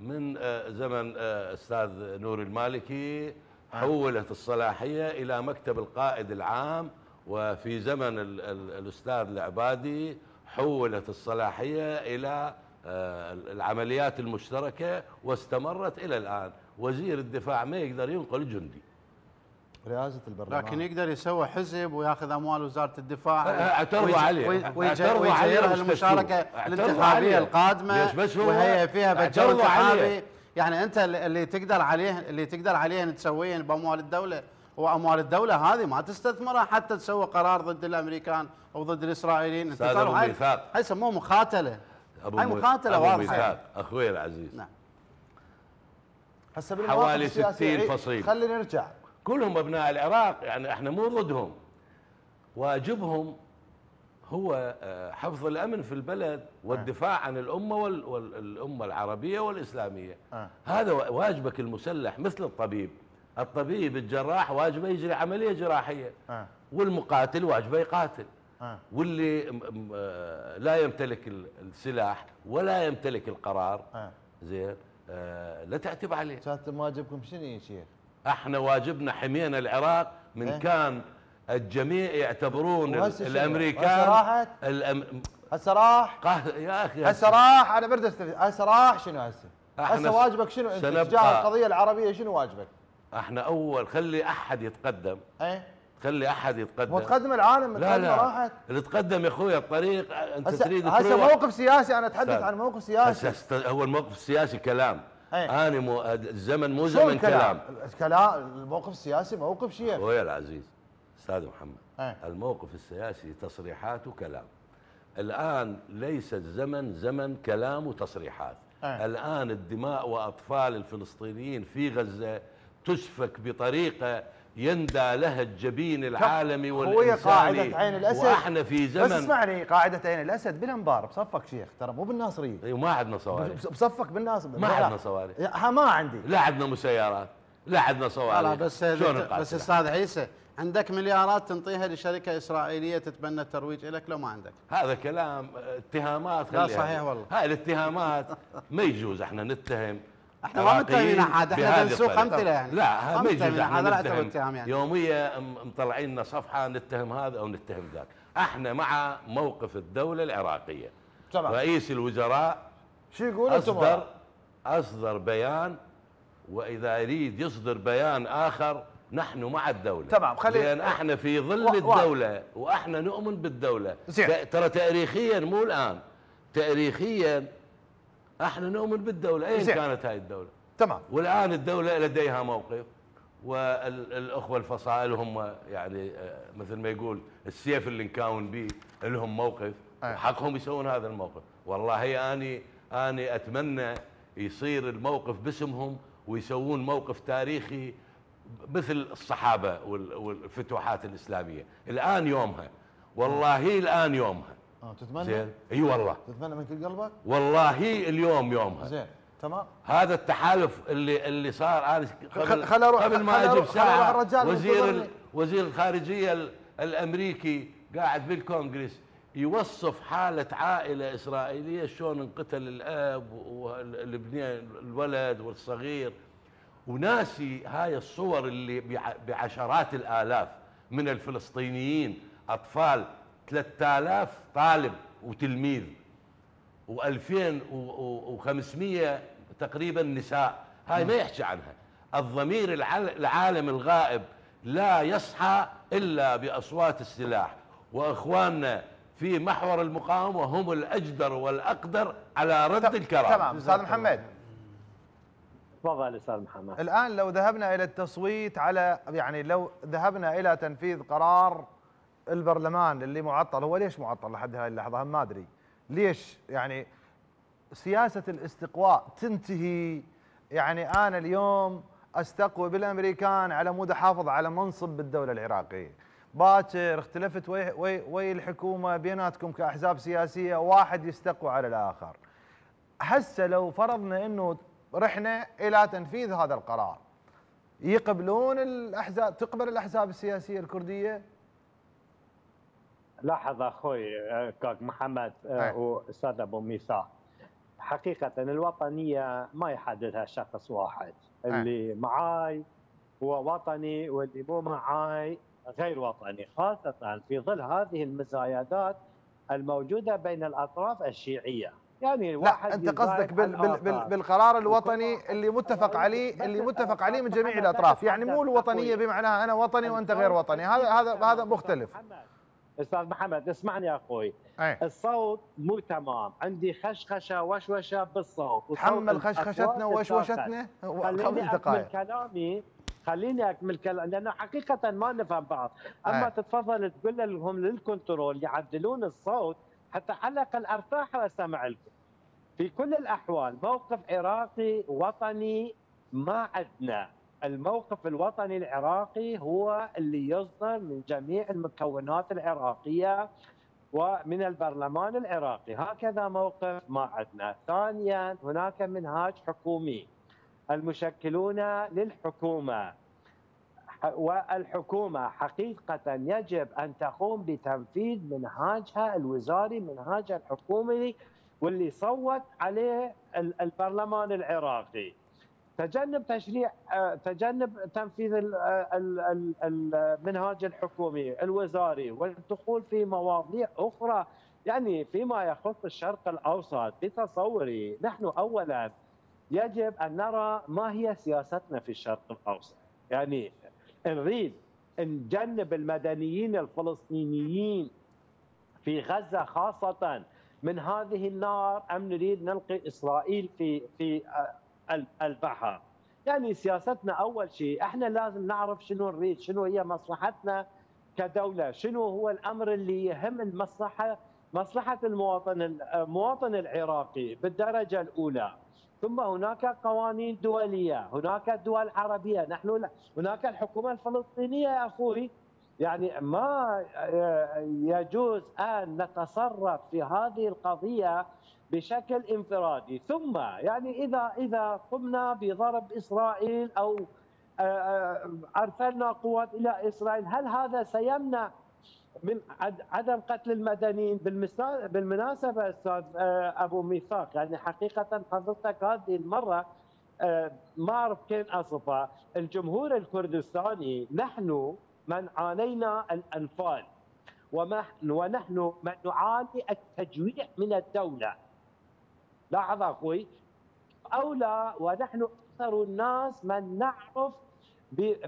من زمن أستاذ نور المالكي حولت الصلاحية إلى مكتب القائد العام، وفي زمن الأستاذ العبادي حولت الصلاحية إلى العمليات المشتركة واستمرت إلى الآن. وزير الدفاع ما يقدر ينقل جندي رئاسة البرلمان، لكن يقدر يسوي حزب وياخذ اموال وزاره الدفاع. اعترضوا عليه، اعترضوا عليه المشاركه الانتخابيه القادمه، ليش بس هو وهي فيها بجر انتخابي. يعني انت اللي تقدر عليه، اللي تقدر عليه ان تسويه باموال الدوله، واموال الدوله هذه ما تستثمرها حتى تسوي قرار ضد الامريكان او ضد الاسرائيليين. انت ابو ميثاق هاي يسموه مقاتله، هاي مقاتله واضحه اخوي العزيز. نعم هسه حوالي ستين فصيل، خلينا نرجع كلهم أبناء العراق، يعني احنا مو ضدهم، واجبهم هو حفظ الأمن في البلد والدفاع عن الأمة والأمة العربية والإسلامية. هذا واجبك المسلح مثل الطبيب، الطبيب الجراح واجبه يجري عملية جراحية، والمقاتل واجبه يقاتل، واللي لا يمتلك السلاح ولا يمتلك القرار زين لا تعتب عليه. كانتم واجبكم شنو يا شيخ؟ احنا واجبنا حمينا العراق من إيه؟ كان الجميع يعتبرون الامريكان راحت الأم... هسه راح قه... يا اخي هسه راح انا برد استفيد. هسه راح شنو هسه؟ هسه واجبك شنو انت تجاه القضيه العربيه؟ شنو واجبك؟ احنا اول خلي احد يتقدم ايه خلي احد يتقدم وتقدم العالم من لا لا. راحت اللي تقدم يا اخوي الطريق انت هسه تريد هسه موقف سياسي. انا اتحدث عن موقف سياسي. هسه هو الموقف السياسي كلام أيه؟ أنا مو الزمن مو زمن كلام. كلام الموقف السياسي موقف شيخ أخوي العزيز أستاذ محمد أيه؟ الموقف السياسي تصريحات وكلام. الآن ليس الزمن زمن كلام وتصريحات أيه؟ الآن الدماء وأطفال الفلسطينيين في غزة تسفك بطريقة يندى لها الجبين العالمي والإنساني. قاعدة عين الأسد واحنا في زمن، بس اسمعني، قاعدة عين الأسد بالانبار بصفك شيخ، ترى مو بالناصرية. اي ما عندنا صواريخ بصفك بالناصر، ما عندنا صواريخ، ما عندي، لا عندنا مسيرات، لا عندنا صواريخ. بس بس استاذ عيسى عندك مليارات تنطيها لشركة إسرائيلية تتبنى الترويج لك لو ما عندك. هذا كلام اتهامات. لا صحيح والله، هاي الاتهامات ما يجوز احنا نتهم. احنا ما متهمين احد، احنا بنسوق امثله يعني. لا ما يجوز احنا نتهم يعني. يوميا مطلعين لنا صفحه نتهم هذا او نتهم ذاك. احنا مع موقف الدوله العراقيه. طبعا. رئيس الوزراء شو يقول؟ اصدر اصدر بيان، واذا يريد يصدر بيان اخر نحن مع الدوله. تمام خلينا، لان احنا في ظل و... الدوله واحنا نؤمن بالدوله. ترى تاريخيا مو الان، تاريخيا احنا نؤمن بالدوله اين كانت هاي الدوله. تمام. والان الدوله لديها موقف، والاخوه الفصائل هم يعني مثل ما يقول السيف اللي نكاون به لهم موقف أيه. وحقهم يسوون هذا الموقف. والله اني اني اتمنى يصير الموقف باسمهم ويسوون موقف تاريخي مثل الصحابه والفتوحات الاسلاميه. الان يومها والله، الان يومها. اه تتمنى؟ اي والله تتمنى من كل قلبك؟ والله اليوم يومها. زين تمام. هذا التحالف اللي اللي صار انا قبل ما اجي بساعه وزير وزير الخارجية الأمريكي قاعد بالكونغرس يوصف حالة عائلة إسرائيلية شلون انقتل الأب والابنين الولد والصغير، وناسي هاي الصور اللي بعشرات الآلاف من الفلسطينيين، أطفال ثلاثة آلاف طالب وتلميذ وألفين وخمسمئة تقريبا نساء، هاي ما يحكي عنها. الضمير العالم الغائب لا يصحى إلا بأصوات السلاح، وإخواننا في محور المقاومة هم الأجدر والأقدر على رد الكرامة. تمام أستاذ محمد، تفضل أستاذ محمد. الآن لو ذهبنا إلى التصويت على، يعني لو ذهبنا إلى تنفيذ قرار البرلمان اللي معطل، هو ليش معطل لحد هاي اللحظة؟ ما أدري ليش، يعني سياسة الاستقواء تنتهي، يعني أنا اليوم استقوي بالامريكان على مود احافظ على منصب بالدوله العراقيه. باكر اختلفت وي, وي, وي الحكومه بيناتكم كاحزاب سياسيه، واحد يستقوي على الاخر. هسه لو فرضنا انه رحنا الى تنفيذ هذا القرار، يقبلون الاحزاب، تقبل الاحزاب السياسيه الكرديه؟ لاحظ اخوي كاك محمد واستاذ ابو ميثاق، حقيقة الوطنية ما يحددها شخص واحد، اللي معاي هو وطني واللي مو معاي غير وطني، خاصة في ظل هذه المزايدات الموجودة بين الأطراف الشيعية. يعني واحد، لا أنت قصدك بال بال بالقرار الوطني اللي متفق عليه، اللي متفق عليه من جميع الأطراف، يعني مو الوطنية بمعناها أنا وطني وأنت غير وطني، هذا هذا هذا مختلف. استاذ محمد اسمعني يا اخوي، أي. الصوت مو تمام، عندي خشخشه وشوشه بالصوت، تحمل خشخشتنا وشوشتنا. خليني اكمل كلامي، خليني اكمل كلامي لانه حقيقه ما نفهم بعض. اما أي. تتفضل تقول لهم للكنترول يعدلون الصوت حتى على الاقل ارتاح واسمع لكم. في كل الاحوال موقف عراقي وطني ما عندنا، الموقف الوطني العراقي هو اللي يصدر من جميع المكونات العراقية ومن البرلمان العراقي، هكذا موقف ما عندنا. ثانيا هناك منهاج حكومي، المشكلون للحكومة، والحكومة حقيقة يجب أن تقوم بتنفيذ منهاجها الوزاري، منهاجها الحكومي واللي صوت عليه البرلمان العراقي. تجنب تشريع، تجنب تنفيذ المنهاج الحكومي الوزاري والدخول في مواضيع أخرى. يعني فيما يخص الشرق الأوسط بتصوري نحن أولا يجب أن نرى ما هي سياستنا في الشرق الأوسط. يعني نريد نجنب المدنيين الفلسطينيين في غزة خاصة من هذه النار، أم نريد نلقي إسرائيل في في البحر؟ يعني سياستنا أول شيء احنا لازم نعرف شنو نريد، شنو هي مصلحتنا كدولة، شنو هو الأمر اللي يهم المصلحة، مصلحة المواطن المواطن العراقي بالدرجة الأولى. ثم هناك قوانين دولية، هناك دول عربية، نحن لا. هناك الحكومة الفلسطينية يا أخوي، يعني ما يجوز أن نتصرف في هذه القضية بشكل انفرادي. ثم يعني إذا إذا قمنا بضرب إسرائيل أو أرسلنا قوات إلى إسرائيل، هل هذا سيمنع من عدم قتل المدنيين؟ بالمناسبة أستاذ أبو ميثاق، يعني حقيقة حضرتك هذه المرة ما أعرف كيف أصفها، الجمهور الكردستاني نحن من عانينا الأنفال، ونحن من نعاني التجويع من الدولة. لاحظ أخوي، أولى ونحن أكثر الناس من نعرف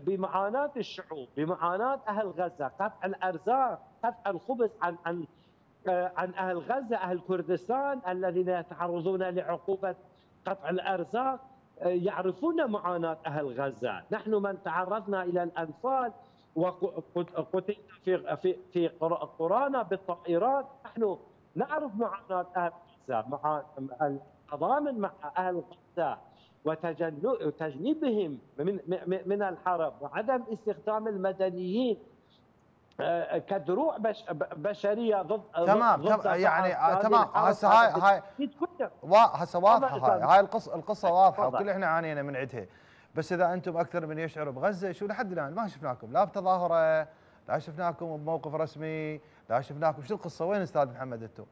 بمعاناة الشعوب، بمعاناة أهل غزة، قطع الأرزاق، قطع الخبز عن عن عن أهل غزة، أهل كردستان الذين يتعرضون لعقوبة قطع الأرزاق يعرفون معاناة أهل غزة. نحن من تعرضنا إلى الأنفال وقتلنا في في في قرانا بالطائرات، نحن نعرف معاناة أهل غزة، مع التضامن مع أهل غزة وتجنيبهم من من الحرب، وعدم استخدام المدنيين كدروع بش بشرية ضد. تمام ضد يعني تمام، هسه هاي هاي هسه واضحة، هاي هاي القصة القصة واضحة وكل احنا عانينا من عدها. بس اذا انتم اكثر من يشعر بغزه، شو لحد الان ما شفناكم لا بتظاهره، لا شفناكم بموقف رسمي، لا شفناكم. شو القصه؟ وين استاذ محمد انتم؟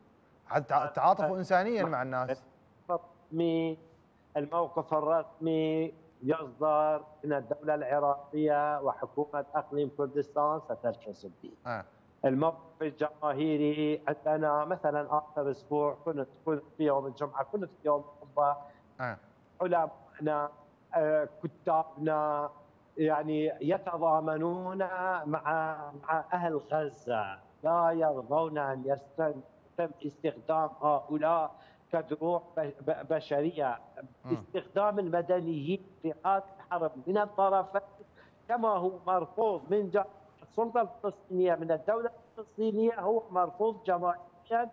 تعاطفوا انسانيا مع الناس. الموقف الرسمي يصدر من الدوله العراقيه وحكومه اقليم كردستان ستلتزم به. آه. الموقف الجماهيري عندنا مثلا اخر اسبوع كنت كنت في يوم الجمعه، كنت في يوم الجمعه آه. علمائنا آه كتابنا يعني يتضامنون مع مع اهل غزه، لا يرضون ان يستمر تم استخدام هؤلاء كدروع بشريه، استخدام المدنيين في هذه الحرب من الطرفين كما هو مرفوض من جانب السلطه الفلسطينيه، من الدوله الفلسطينيه، هو مرفوض جماعيا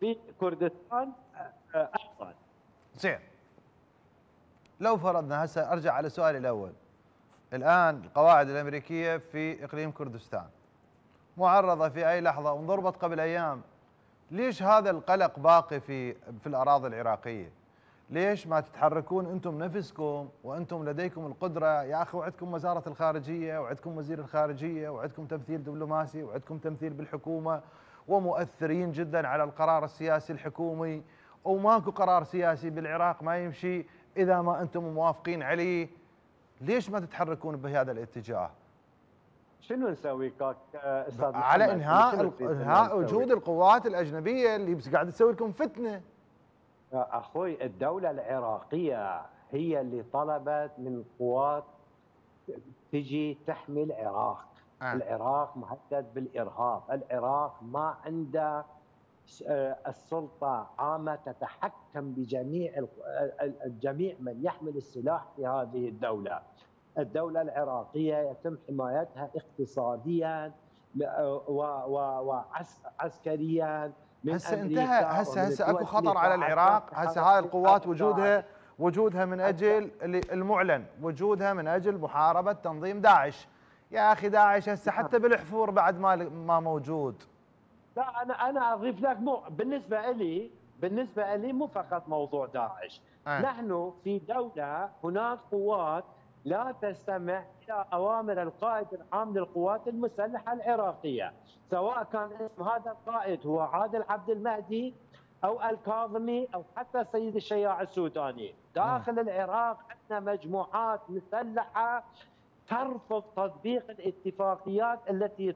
في كردستان ايضا. زين. لو فرضنا هسه ارجع على سؤالي الاول. الان القواعد الامريكيه في اقليم كردستان معرضه في اي لحظه وانضربت قبل ايام. ليش هذا القلق باقي في في الأراضي العراقية؟ ليش ما تتحركون أنتم نفسكم وأنتم لديكم القدرة يا أخي؟ وعدكم وزارة الخارجية، وعدكم وزير الخارجية، وعدكم تمثيل دبلوماسي، وعدكم تمثيل بالحكومة، ومؤثرين جدا على القرار السياسي الحكومي، وماكو قرار سياسي بالعراق ما يمشي إذا ما أنتم موافقين عليه. ليش ما تتحركون بهذا الاتجاه؟ شنو نسوي كاك استاذ؟ على انهاء انهاء وجود القوات الاجنبيه اللي قاعده تسوي لكم فتنه. يا اخوي الدوله العراقيه هي اللي طلبت من قوات تجي تحمي العراق، آه. العراق مهدد بالارهاب، العراق ما عنده السلطه عامه تتحكم بجميع الجميع من يحمل السلاح في هذه الدوله. الدولة العراقية يتم حمايتها اقتصاديا وعسكريا من هسه انتهى. هسه هسه اكو خطر على العراق. هسه هاي القوات وجودها وجودها من اجل المعلن، وجودها من اجل محاربة تنظيم داعش. يا اخي داعش هسه حتى بالحفور بعد ما ما موجود. لا انا انا اضيف لك، مو بالنسبة لي بالنسبة لي مو فقط موضوع داعش، أه. نحن في دولة هناك قوات لا تستمع إلى أوامر القائد العام للقوات المسلحة العراقية، سواء كان اسم هذا القائد هو عادل عبد المهدي أو الكاظمي أو حتى السيد الشياع السوداني. داخل العراق عندنا مجموعات مسلحة ترفض تطبيق الاتفاقيات التي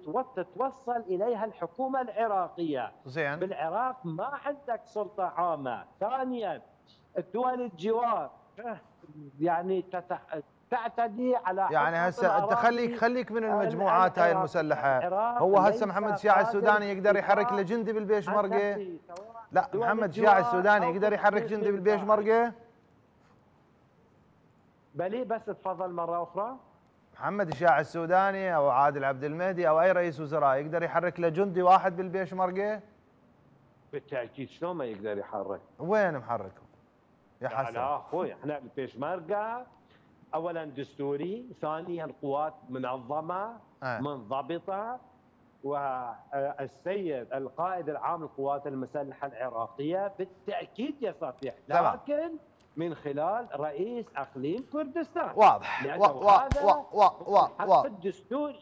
توصل إليها الحكومة العراقية. زين. بالعراق ما عندك سلطة عامة. ثانياً الدول الجوار يعني تتح... تعتدي على يعني هسه انت خليك خليك من المجموعات هاي المسلحه. هو هسه محمد شياع السوداني يقدر يحرك له جندي بالفيش مارجة؟ لا، محمد شياع السوداني يقدر يحرك جندي بالفيش مارجة؟ بلي بس تفضل مره اخرى. محمد شياع السوداني او عادل عبد المهدي او اي رئيس وزراء يقدر يحرك له جندي واحد بالفيش مارجة؟ بالتاكيد. شلون ما يقدر يحرك؟ وين محركه يا حسن؟ لا اخوي احنا بالفيش مارجة اولا دستوري، ثانيا قوات منظمه آه. منضبطه، والسيد القائد العام للقوات المسلحه العراقيه بالتاكيد يستطيع، لكن من خلال رئيس اقليم كردستان. واضح واضح واضح واضح الدستوري.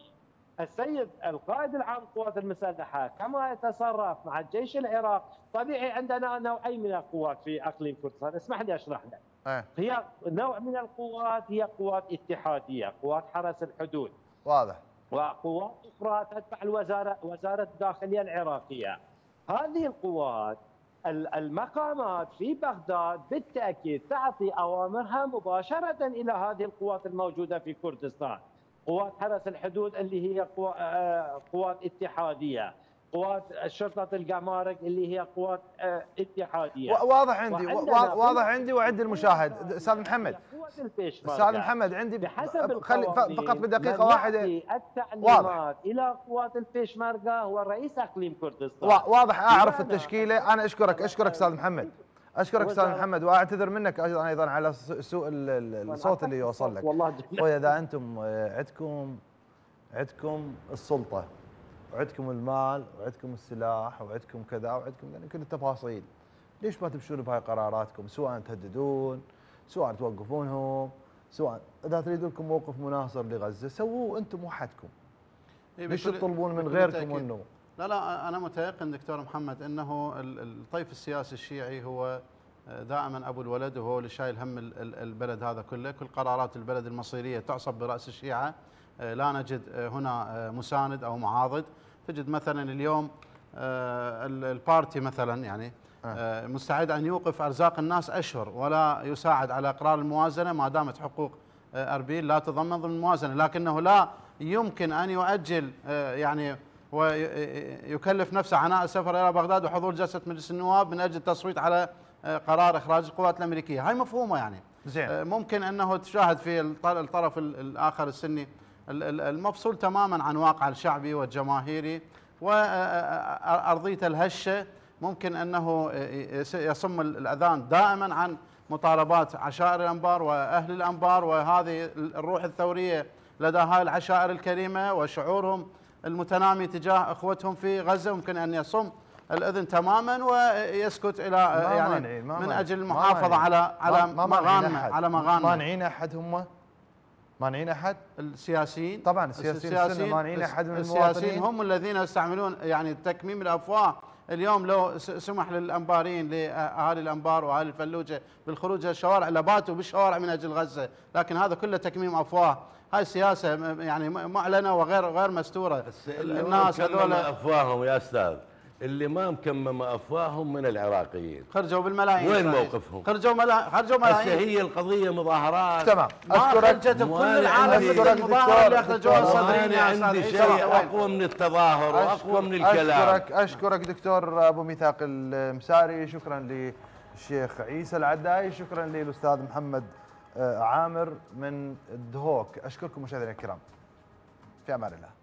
السيد القائد العام للقوات المسلحه كما يتصرف مع الجيش العراقي، طبيعي عندنا نوعين من القوات في اقليم كردستان، اسمح لي اشرح لك. هي نوع من القوات هي قوات اتحاديه، قوات حرس الحدود. واضح. وقوات اخرى تتبع الوزاره وزاره الداخليه العراقيه. هذه القوات المقامات في بغداد بالتاكيد تعطي اوامرها مباشره الى هذه القوات الموجوده في كردستان. قوات حرس الحدود اللي هي قوات اتحاديه، قوات شرطة الجمارك اللي هي قوات اتحادية. واضح عندي واضح عندي وعند المشاهد. استاذ محمد استاذ محمد عندي بحسب فقط بدقيقة واحدة. التعليمات إلى قوات الفيش مارجة هو رئيس أقليم كردستان. واضح أعرف التشكيلة. أنا أشكرك أشكرك استاذ محمد أشكرك أستاذ محمد، وأعتذر منك أيضا على سوء الصوت اللي يوصل لك. وإذا أنتم عندكم عندكم السلطة وعندكم المال وعندكم السلاح وعندكم كذا وعندكم يعني كل التفاصيل، ليش ما تمشون بهاي قراراتكم؟ سواء تهددون، سواء توقفونهم، سواء اذا تريدون لكم موقف مناصر لغزه سووه انتم وحدكم. ليش تطلبون من غيركم انه؟ لا لا انا متيقن دكتور محمد انه الطيف السياسي الشيعي هو دائما ابو الولد، وهو اللي شايل هم البلد هذا كله، كل قرارات البلد المصيريه تعصب براس الشيعه، لا نجد هنا مساند او معاضد. تجد مثلا اليوم البارتي مثلا يعني مستعد ان يوقف ارزاق الناس اشهر ولا يساعد على اقرار الموازنه ما دامت حقوق اربيل لا تضمن ضمن الموازنه، لكنه لا يمكن ان يؤجل يعني ويكلف نفسه عناء السفر الى بغداد وحضور جلسه مجلس النواب من اجل التصويت على قرار اخراج القوات الامريكيه. هاي مفهومه يعني زين. ممكن انه تشاهد في الطرف الاخر السني المفصول تماما عن واقع الشعبي والجماهيري وارضيه الهشه، ممكن انه يصم الاذان دائما عن مطالبات عشائر الانبار واهل الانبار وهذه الروح الثوريه لدى هاي العشائر الكريمه وشعورهم المتنامي تجاه اخوتهم في غزه، ممكن ان يصم الاذن تماما ويسكت الى يعني من اجل المحافظه على على مغانمه على مغانمه. مانعين احد هم؟ مانعين احد؟ السياسيين طبعا السياسيين السياسيين مانعين احد من المواطنين؟ السياسيين هم الذين يستعملون يعني تكميم الافواه. اليوم لو سمح للانباريين لاهالي الانبار واهالي الفلوجه بالخروج الى الشوارع لباتوا بالشوارع من اجل غزه، لكن هذا كله تكميم افواه. هاي سياسه يعني معلنه وغير غير مستوره. الناس هذول افواههم يا استاذ، اللي ما مكمم افواههم من العراقيين خرجوا بالملايين، وين موقفهم؟ خرجوا ملا... خرجوا ملايين. هي القضيه مظاهرات تمام، اشكرك. بكل العالم المظاهره اللي اخرجوها الصدريين يا استاذ عندي شيء اقوى من التظاهر واقوى من الكلام. اشكرك اشكرك دكتور ابو ميثاق المساري، شكرا للشيخ عيسى العدائي، شكرا للاستاذ محمد عامر من الدهوك. اشكركم مشاهدينا الكرام، في امان الله.